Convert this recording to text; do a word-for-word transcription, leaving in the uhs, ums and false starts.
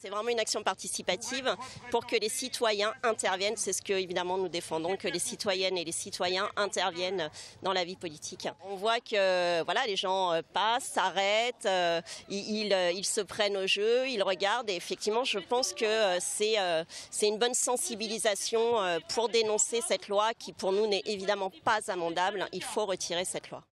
C'est vraiment une action participative pour que les citoyens interviennent. C'est ce que, évidemment, nous défendons, que les citoyennes et les citoyens interviennent dans la vie politique. On voit que voilà, les gens passent, s'arrêtent, euh, ils, ils se prennent au jeu, ils regardent. Et effectivement, je pense que c'est euh, c'est une bonne sensibilisation pour dénoncer cette loi qui, pour nous, n'est évidemment pas amendable. Il faut retirer cette loi.